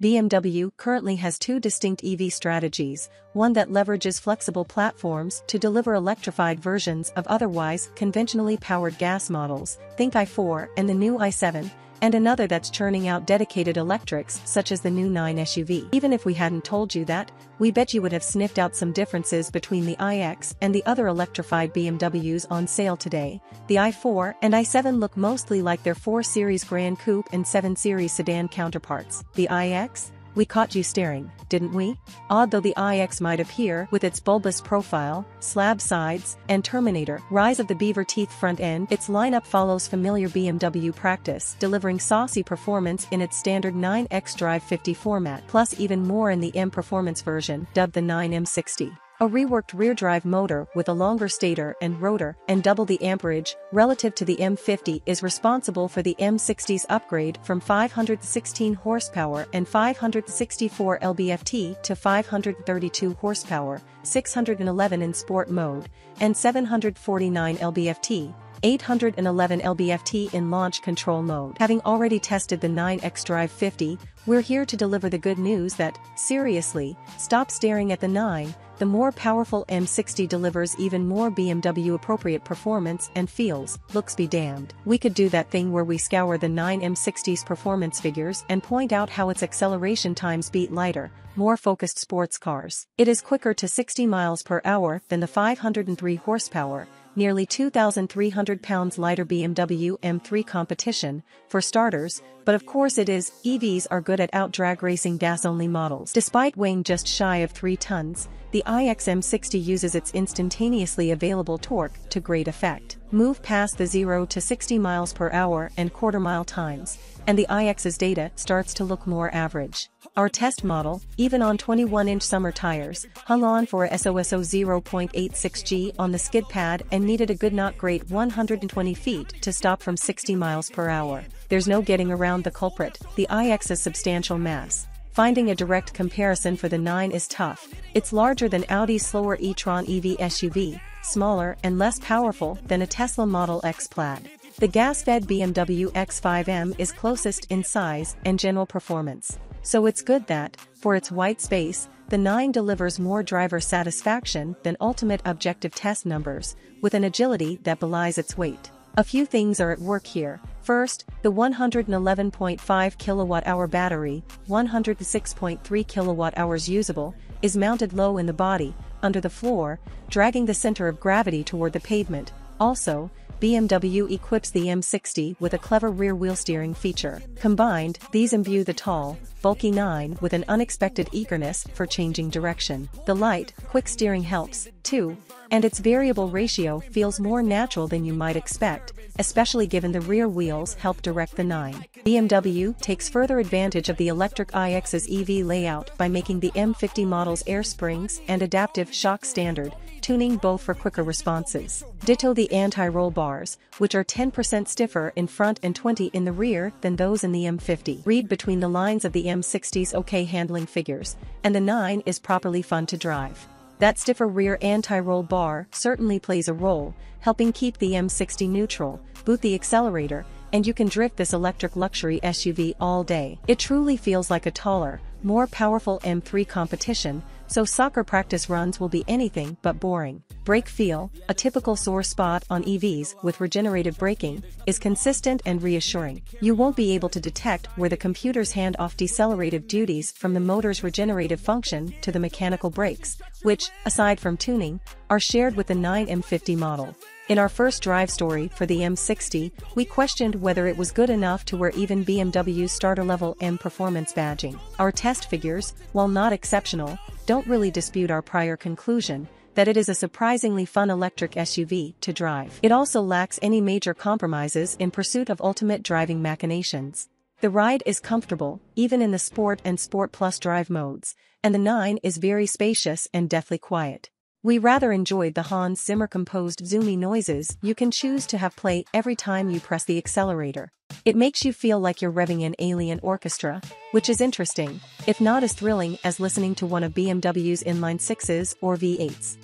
BMW currently has two distinct EV strategies, one that leverages flexible platforms to deliver electrified versions of otherwise conventionally powered gas models, think i4 and the new i7, and another that's churning out dedicated electrics such as the new 9 SUV. Even if we hadn't told you that, we bet you would have sniffed out some differences between the iX and the other electrified BMWs on sale today. The i4 and i7 look mostly like their 4 Series Gran Coupe and 7 Series sedan counterparts. The iX? We caught you staring, didn't we? Odd though the iX might appear with its bulbous profile, slab sides, and Terminator rise of the beaver teeth front end, its lineup follows familiar BMW practice, delivering saucy performance in its standard 9 xDrive50 format, plus even more in the M Performance version, dubbed the 9 M60. A reworked rear-drive motor with a longer stator and rotor and double the amperage relative to the M50 is responsible for the M60's upgrade from 516 horsepower and 564 lb-ft to 532 horsepower, 611 in sport mode, and 749 lb-ft. 811 lb-ft in launch control mode. Having already tested the 9 xDrive50, we're here to deliver the good news that, seriously, stop staring at the 9, the more powerful M60 delivers even more BMW-appropriate performance and feels, looks be damned. We could do that thing where we scour the 9 M60's performance figures and point out how its acceleration times beat lighter, more focused sports cars. It is quicker to 60 miles per hour than the 503 horsepower, nearly 2,300 pounds lighter BMW M3 competition, for starters, but of course it is. EVs are good at out-drag racing gas-only models. Despite weighing just shy of 3 tons, the iX M60 uses its instantaneously available torque to great effect. Move past the 0 to 60 miles per hour and quarter-mile times, and the iX's data starts to look more average. Our test model, even on 21-inch summer tires, hung on for a SOSO 0.86g on the skid pad and needed a good not great 120 feet to stop from 60 miles per hour. There's no getting around the culprit, the iX's substantial mass. Finding a direct comparison for the 9 is tough. It's larger than Audi's slower e-tron EV SUV, smaller and less powerful than a Tesla Model X Plaid. The gas-fed BMW X5M is closest in size and general performance. So it's good that, for its white space, the 9 delivers more driver satisfaction than ultimate objective test numbers, with an agility that belies its weight. A few things are at work here. First, the 111.5 kWh battery, 106.3 kWh usable, is mounted low in the body, under the floor, dragging the center of gravity toward the pavement. Also, BMW equips the M60 with a clever rear-wheel steering feature. Combined, these imbue the tall, bulky 9 with an unexpected eagerness for changing direction. The light, quick steering helps, too, and its variable ratio feels more natural than you might expect, especially given the rear wheels help direct the 9. BMW takes further advantage of the electric iX's EV layout by making the M50 model's air springs and adaptive shock standard, tuning both for quicker responses. Ditto the anti-roll bars, which are 10% stiffer in front and 20 in the rear than those in the M50. Read between the lines of the M60's okay handling figures, and the 9 is properly fun to drive. That stiffer rear anti-roll bar certainly plays a role, helping keep the M60 neutral. Boot the accelerator, and you can drift this electric luxury SUV all day. It truly feels like a taller, more powerful M3 competition, so soccer practice runs will be anything but boring. Brake feel, a typical sore spot on EVs with regenerative braking, is consistent and reassuring. You won't be able to detect where the computers hand off decelerative duties from the motor's regenerative function to the mechanical brakes, which, aside from tuning, are shared with the 9 M50 model. In our first drive story for the M60, we questioned whether it was good enough to wear even BMW's starter-level M Performance badging. Our test figures, while not exceptional, don't really dispute our prior conclusion that it is a surprisingly fun electric SUV to drive. It also lacks any major compromises in pursuit of ultimate driving machinations. The ride is comfortable, even in the Sport and Sport Plus drive modes, and the 9 is very spacious and deathly quiet. We rather enjoyed the Hans Zimmer composed zoomy noises you can choose to have play every time you press the accelerator. It makes you feel like you're revving an alien orchestra, which is interesting, if not as thrilling as listening to one of BMW's inline 6s or V8s.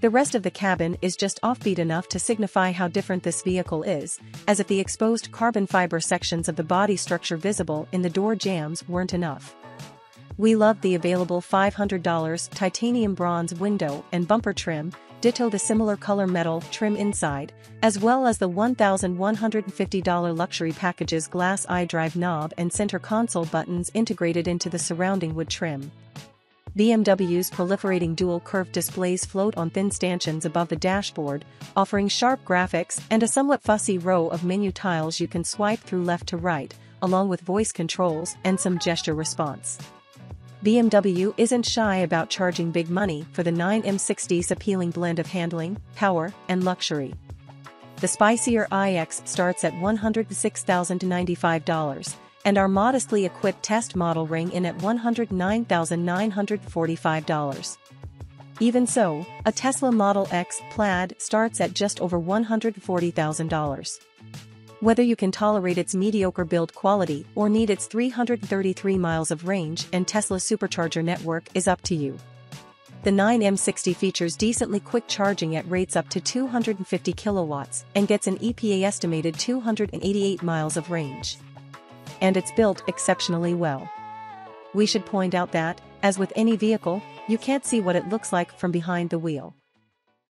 The rest of the cabin is just offbeat enough to signify how different this vehicle is, as if the exposed carbon fiber sections of the body structure visible in the door jambs weren't enough. We love the available $500 titanium bronze window and bumper trim, ditto the similar color metal trim inside, as well as the $1,150 luxury package's glass iDrive knob and center console buttons integrated into the surrounding wood trim. BMW's proliferating dual-curved displays float on thin stanchions above the dashboard, offering sharp graphics and a somewhat fussy row of menu tiles you can swipe through left to right, along with voice controls and some gesture response. BMW isn't shy about charging big money for the iX M60's appealing blend of handling, power, and luxury. The spicier iX starts at $106,095, and our modestly equipped test model ring in at $109,945. Even so, a Tesla Model X Plaid starts at just over $140,000. Whether you can tolerate its mediocre build quality or need its 333 miles of range and Tesla supercharger network is up to you. The iX M60 features decently quick charging at rates up to 250 kilowatts and gets an EPA-estimated 288 miles of range. And it's built exceptionally well. We should point out that, as with any vehicle, you can't see what it looks like from behind the wheel.